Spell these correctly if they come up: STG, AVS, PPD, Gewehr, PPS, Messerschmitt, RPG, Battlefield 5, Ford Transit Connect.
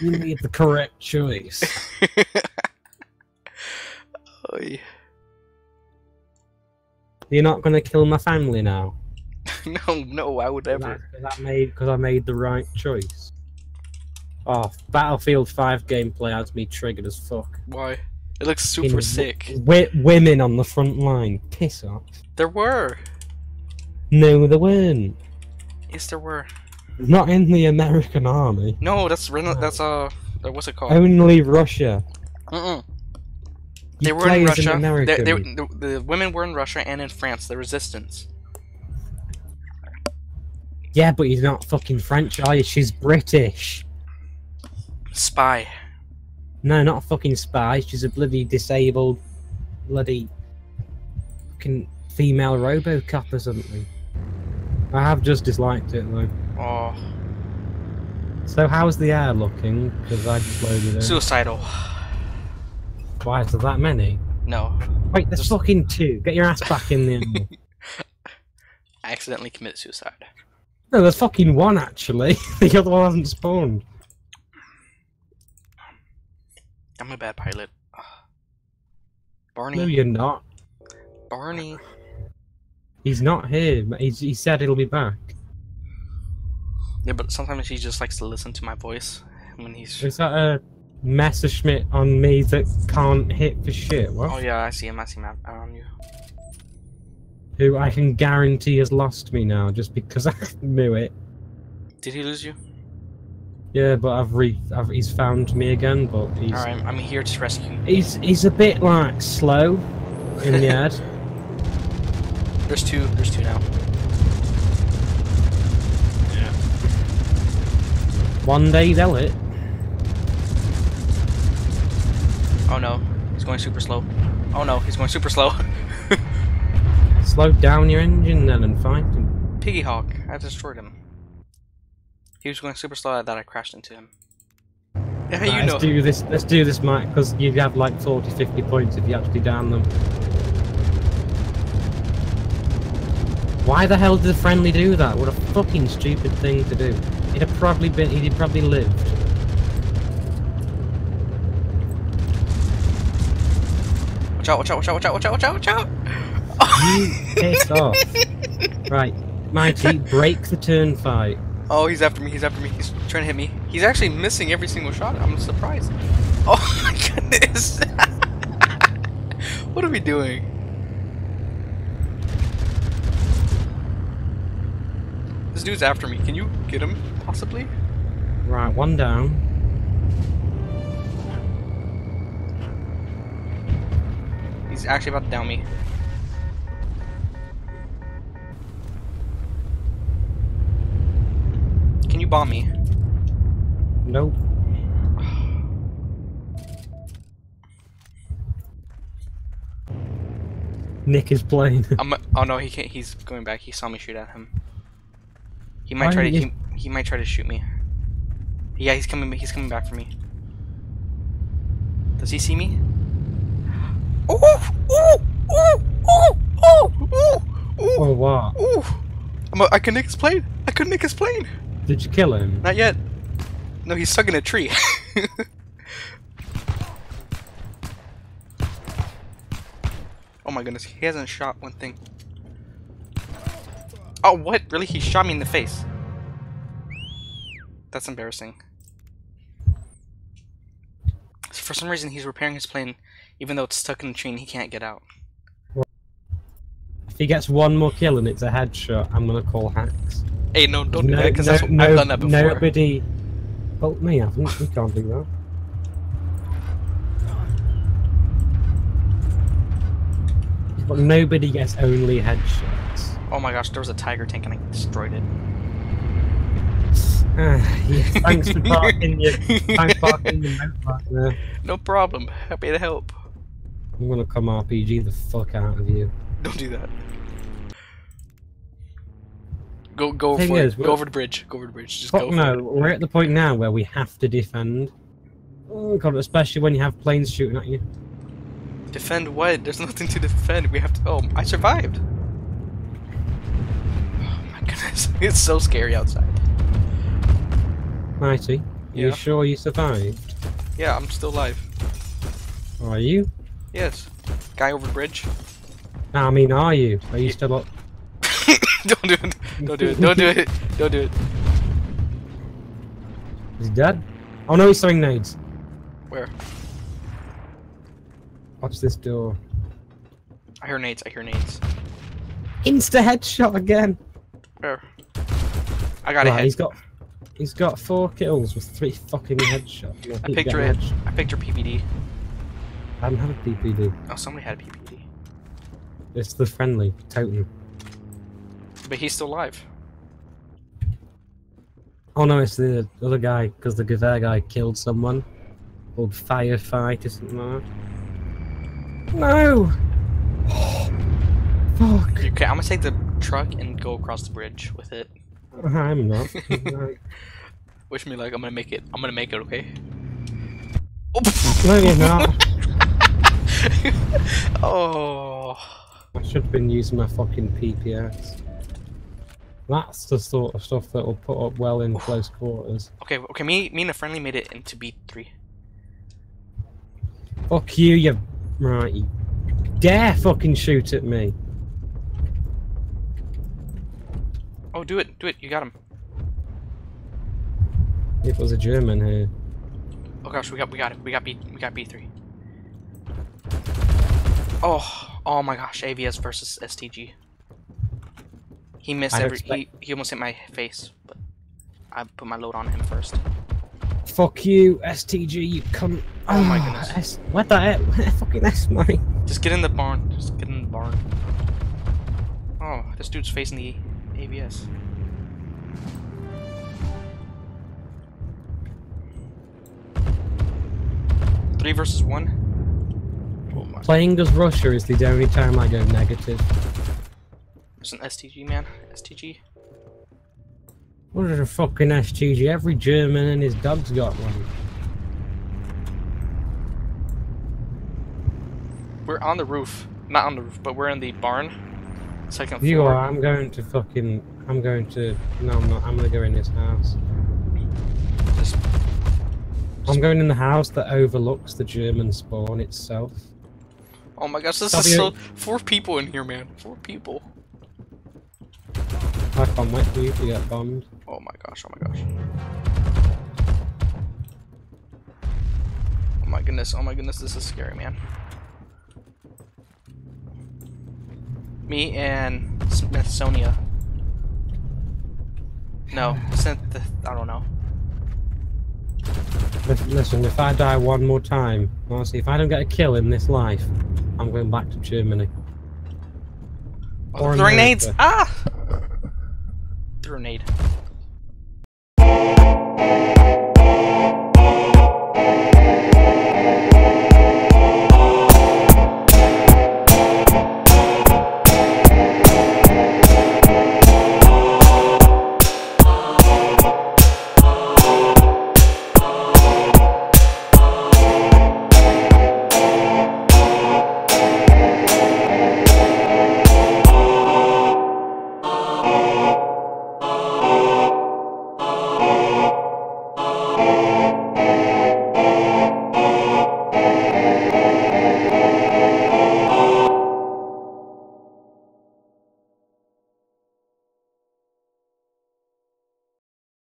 You made the correct choice. Oh, yeah. You're not gonna kill my family now? No, no, I would ever. Because I made the right choice. Oh, Battlefield 5 gameplay has me triggered as fuck. Why? It looks super sick. Women on the front line. Piss off. There were. No, there weren't. Yes, there were. Not in the American army. No, that's what's it called? Only Russia. Mm-mm. They were in Russia. The women were in Russia and in France. The resistance. Yeah, but you're not fucking French, are you? She's British. Spy. No, not a fucking spy. She's a bloody disabled, bloody fucking female RoboCop or something. I have just disliked it though. Oh. So how's the air looking? Because I just loaded it. Suicidal. Why is there that many? No. Wait, there's fucking two. Get your ass back in there. I accidentally committed suicide. No, there's fucking one actually. The other one hasn't spawned. I'm a bad pilot. Barney. No, you're not. Barney. He's not here, but he said he'll be back. Yeah, but sometimes he just likes to listen to my voice when he's. Is that a Messerschmitt on me that can't hit for shit? What? Oh yeah, I see him. I see him on you. Who I can guarantee has lost me now, just because I knew it. Did he lose you? Yeah, but he's found me again, but he's... Alright, I'm here to rescue you. He's a bit, like, slow in the head. There's two now. Yeah. One day they'll hit. Oh no, he's going super slow. Oh no, he's going super slow. Slow down your engine then and find him. Piggy Hawk, I destroyed him. He was going super slow that I crashed into him. Yeah, right, you know. Let's do this, Mike, because you have like 40, 50 points if you actually down them. Why the hell did the friendly do that? What a fucking stupid thing to do. He'd have probably lived. Watch out, watch out, watch out, watch out, watch out, watch out, watch out! You pissed off. Right, Mikey, break the turn fight. Oh, he's after me, he's after me, he's trying to hit me. He's actually missing every single shot, I'm surprised. Oh my goodness! What are we doing? This dude's after me, can you get him, possibly? Right, one down. He's actually about to down me. Can you bomb me? Nope. Nick is playing. Oh no, he can't. He's going back. He saw me shoot at him. He might try to. He might try to shoot me. Yeah, he's coming. He's coming back for me. Does he see me? Oh! Oh! Oh! Oh! Oh! Oh! Oh! Wow! Oh! I can nick his plane. I could nick his plane. Did you kill him? Not yet. No, he's stuck in a tree. Oh my goodness, he hasn't shot one thing. Oh, what? Really? He shot me in the face. That's embarrassing. For some reason, he's repairing his plane, even though it's stuck in a tree and he can't get out. If he gets one more kill and it's a headshot, I'm gonna call hacks. Hey, no, don't do that, because I've done that before. Nobody... Well, me, I think we can't do that. But nobody gets only headshots. Oh my gosh, there was a tiger tank and I destroyed it. Yeah, thanks for parking your motorbike there. No problem, happy to help. I'm gonna come RPG the fuck out of you. Don't do that. Go for it. Go over the bridge. Go over the bridge. Just go. No, we're at the point now where we have to defend. Oh god, especially when you have planes shooting at you. Defend what? There's nothing to defend. We have to. Oh, I survived. Oh my goodness, it's so scary outside. Mighty, Yeah. You sure you survived? Yeah, I'm still alive. Are you? Yes. Guy over the bridge. No, I mean, are you? Are you still up? Don't do it. Don't do it. Don't do it. Don't do it. Is he dead? Oh no, he's throwing nades. Where? Watch this door. I hear nades. I hear nades. Insta headshot again. Where? I got a head. He's got 4 kills with 3 fucking headshots. I picture it. I picture PPD. I don't have a PPD. Oh, somebody had a PPD. It's the friendly totem. But he's still alive. Oh no, it's the other guy, because the Gewehr guy killed someone. Called Firefight or something like that. No! Fuck. Okay, I'm gonna take the truck and go across the bridge with it. I'm not. Wish me luck, I'm gonna make it. I'm gonna make it, okay? Oh. No, you're not. Oh. I should have been using my fucking PPS. That's the sort of stuff that will put up well in close quarters. Okay, okay, me and a friendly made it into B3. Fuck you, you... Right, you dare fucking shoot at me. Oh, do it, you got him. It was a German here. Oh gosh, we got B3. Oh, oh my gosh, AVS versus STG. He missed he almost hit my face, but I put my load on him first. Fuck you, STG, you cunt. Oh my goodness. What the heck? Where the fucking S mine? Just get in the barn. Just get in the barn. Oh, this dude's facing the AVS. Three versus one. Playing as Russia is the only time I go negative. There's an STG, man. STG. What is a fucking STG? Every German and his dog's got one. We're on the roof. Not on the roof, but we're in the barn. Second floor. You are. I'm going to fucking... I'm going to... No, I'm not. I'm going to go in this house. I'm going in the house that overlooks the German spawn itself. Oh my gosh, this is so... 4 people in here, man. 4 people. I can't wait for you to get bombed. Oh my gosh, oh my gosh. Oh my goodness, this is scary, man. Me and Smithsonian. No, I don't know. Listen, if I die one more time, honestly, if I don't get a kill in this life, I'm going back to Germany. Oh, throwing nades! Ah! Threw a nade.